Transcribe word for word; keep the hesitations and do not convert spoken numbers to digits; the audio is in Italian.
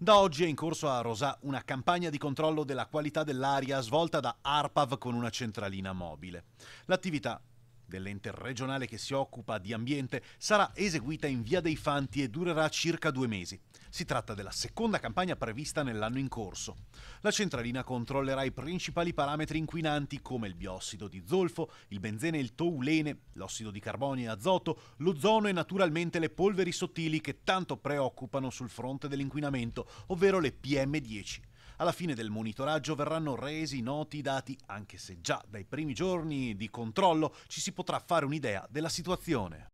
Da oggi è in corso a Rosà una campagna di controllo della qualità dell'aria svolta da ARPAV con una centralina mobile. L'attività dell'ente regionale che si occupa di ambiente sarà eseguita in Via dei Fanti e durerà circa due mesi. Si tratta della seconda campagna prevista nell'anno in corso. La centralina controllerà i principali parametri inquinanti come il biossido di zolfo, il benzene e il toluene, l'ossido di carbonio e azoto, l'ozono e naturalmente le polveri sottili che tanto preoccupano sul fronte dell'inquinamento, ovvero le P M dieci. Alla fine del monitoraggio verranno resi noti i dati, anche se già dai primi giorni di controllo ci si potrà fare un'idea della situazione.